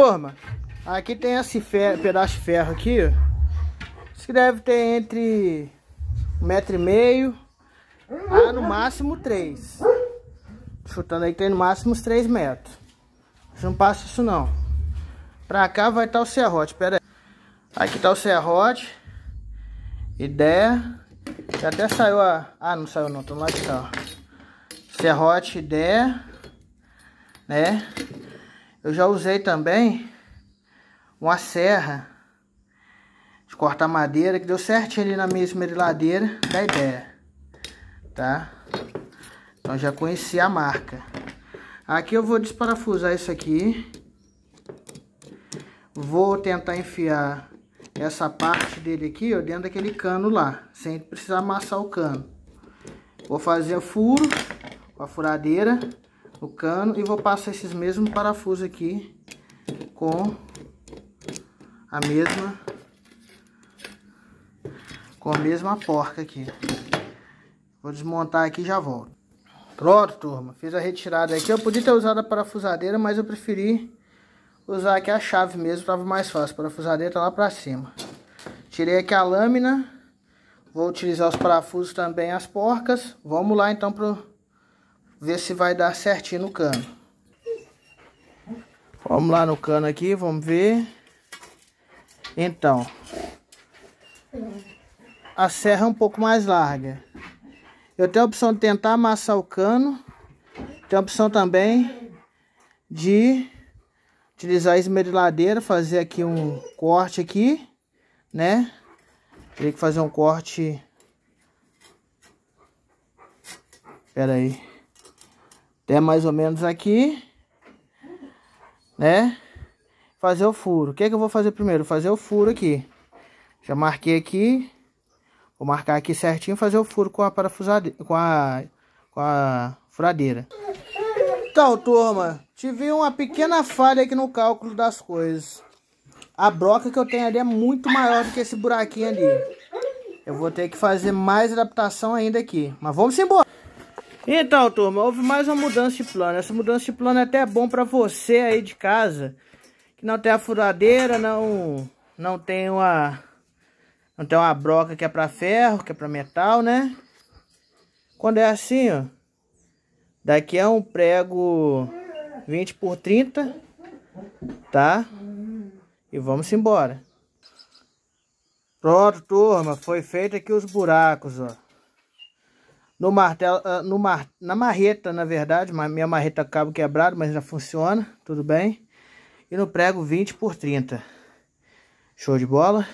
Turma, aqui tem esse pedaço de ferro aqui, ó. Isso que deve ter entre 1,5 metro a no máximo 3. Chutando aí que tem no máximo uns 3 metros. Não passa isso não. Pra cá vai estar o serrote, pera aí. Aqui tá o serrote. Ideia. Já até saiu a... Ah, não saiu não, tô lá de cá, ó. Serrote, ideia. Né? Eu já usei também uma serra de cortar madeira que deu certinho ali na minha esmeriladeira da ideia, tá? Então já conheci a marca. Aqui eu vou desparafusar isso aqui. Vou tentar enfiar essa parte dele aqui, ó, dentro daquele cano lá, sem precisar amassar o cano. Vou fazer o furo com a furadeira. O cano e vou passar esses mesmos parafusos aqui com a mesma porca aqui. Vou desmontar aqui e já volto. Pronto, turma, fiz a retirada aqui. Eu podia ter usado a parafusadeira, mas eu preferi usar aqui a chave mesmo, estava mais fácil. A parafusadeira tá lá para cima. Tirei aqui a lâmina. Vou utilizar os parafusos também, as porcas. Vamos lá então pro ver se vai dar certinho no cano. Vamos lá no cano aqui, vamos ver. Então, a serra é um pouco mais larga. Eu tenho a opção de tentar amassar o cano. Tenho a opção também de utilizar a esmeriladeira, fazer aqui um corte aqui, né? Teria que fazer um corte. Pera aí. É mais ou menos aqui, né? Fazer o furo. O que é que eu vou fazer primeiro? Fazer o furo aqui. Já marquei aqui. Vou marcar aqui certinho, fazer o furo com a parafusadeira, com a furadeira. Então, turma, tive uma pequena falha aqui no cálculo das coisas. A broca que eu tenho ali é muito maior do que esse buraquinho ali. Eu vou ter que fazer mais adaptação ainda aqui. Mas vamos embora. Então, turma, houve mais uma mudança de plano. Essa mudança de plano é até bom para você aí de casa, que não tem a furadeira, não tem uma broca que é para ferro, que é para metal, né? Quando é assim, ó, daqui é um prego 20 por 30, tá? E vamos embora. Pronto, turma, foi feito aqui os buracos, ó. No martelo, na marreta, na verdade, minha marreta cabo quebrado, mas já funciona, tudo bem. E no prego 20 por 30. Show de bola.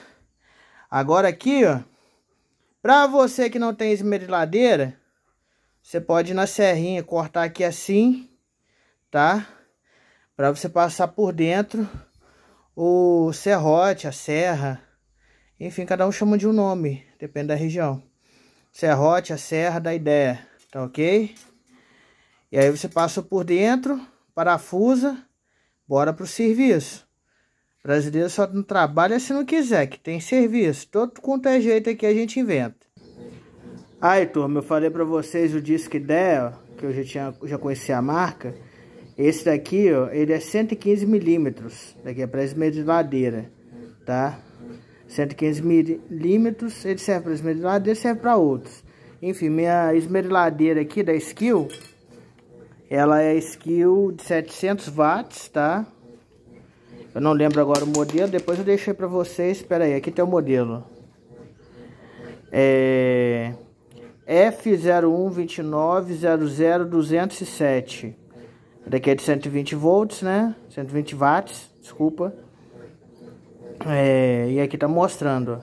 Agora aqui, ó, pra você que não tem esmeriladeira, você pode ir na serrinha, cortar aqui assim, tá? Pra você passar por dentro o serrote, a serra, enfim, cada um chama de um nome, depende da região. Serrote, a serra da ideia, tá ok? E aí você passa por dentro, parafusa, bora pro serviço. O brasileiro só não trabalha se não quiser, que tem serviço. Todo quanto é jeito aqui a gente inventa. Aí, turma, eu falei pra vocês o disco ideia, ó, que eu já conheci a marca. Esse daqui, ó, ele é 115 mm. Daqui é pra esmeriladeira, tá? 115 mm, ele serve para esmeriladeira, serve para outros. Enfim, minha esmeriladeira aqui da SKILL, ela é SKILL de 700 watts, tá? Eu não lembro agora o modelo, depois eu deixei para vocês. Espera aí, aqui tem o modelo. É F012900207. Daqui é de 120 volts, né? 120 watts, desculpa. É, e aqui tá mostrando, ó,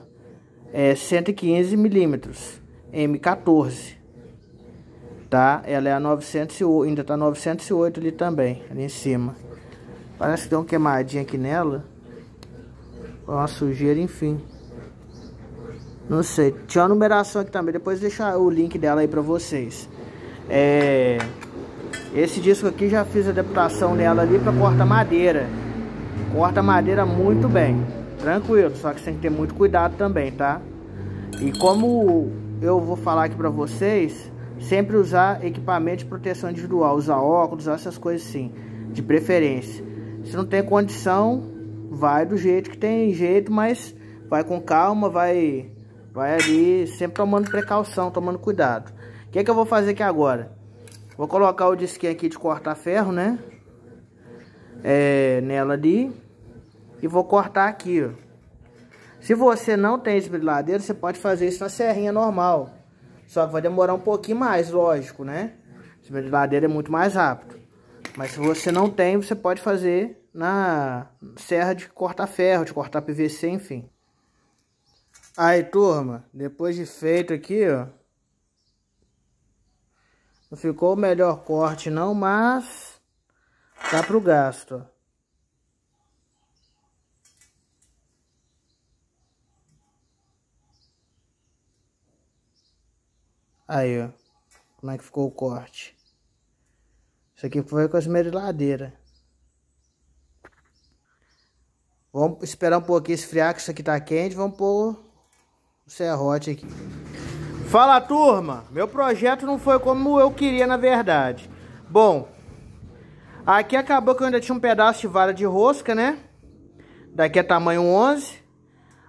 é 115 mm, M14, tá? Ela é a 908, ainda tá 908 ali também, ali em cima. Parece que deu uma queimadinha aqui nela, uma sujeira, enfim, não sei. Tinha a numeração aqui também, depois deixar o link dela aí pra vocês. É, esse disco aqui já fiz a adaptação nela ali pra corta madeira. Corta madeira muito bem, tranquilo, só que você tem que ter muito cuidado também, tá? E como eu vou falar aqui pra vocês, sempre usar equipamento de proteção individual, usar óculos, usar essas coisas assim, de preferência. Se não tem condição, vai do jeito que tem jeito, mas vai com calma, vai ali, sempre tomando precaução, tomando cuidado. O que é que eu vou fazer aqui agora? Vou colocar o disquinho aqui de cortar ferro, né? Nela ali. E vou cortar aqui, ó. Se você não tem esmerilhadeira, você pode fazer isso na serrinha normal. Só que vai demorar um pouquinho mais, lógico, né? Esmerilhadeira é muito mais rápido. Mas se você não tem, você pode fazer na serra de cortar ferro, de cortar PVC, enfim. Aí, turma, depois de feito aqui, ó. Não ficou o melhor corte não, mas dá pro gasto. Aí, ó, como é que ficou o corte. Isso aqui foi com a esmerilhadeira. Vamos esperar um pouquinho esfriar, que isso aqui tá quente. Vamos pôr o serrote aqui. Fala, turma! Meu projeto não foi como eu queria, na verdade. Bom, aqui acabou que eu ainda tinha um pedaço de vara de rosca, né? Daqui é tamanho 11.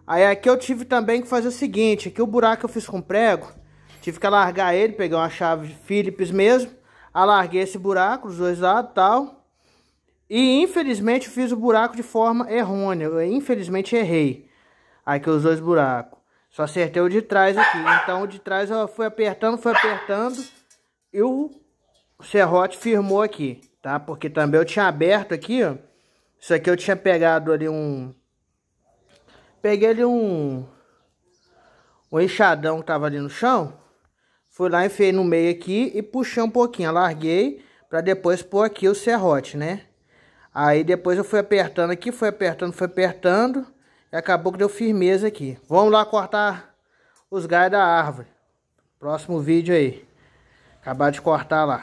Aí aqui eu tive também que fazer o seguinte. Aqui o buraco eu fiz com prego. Tive que alargar ele, pegar uma chave Phillips mesmo. Alarguei esse buraco, os dois lados e tal. E infelizmente fiz o buraco de forma errônea. Eu, infelizmente errei. Aqui os dois buracos. Só acertei o de trás aqui. Então o de trás eu fui apertando. E o serrote firmou aqui, tá? Porque também eu tinha aberto aqui, ó. Isso aqui eu tinha pegado ali um... Peguei ali um enxadão que tava ali no chão. Fui lá, enfiei no meio aqui e puxei um pouquinho, alarguei para depois pôr aqui o serrote, né? Aí depois eu fui apertando aqui, fui apertando e acabou que deu firmeza aqui. Vamos lá cortar os galhos da árvore. Próximo vídeo aí. Acabar de cortar lá.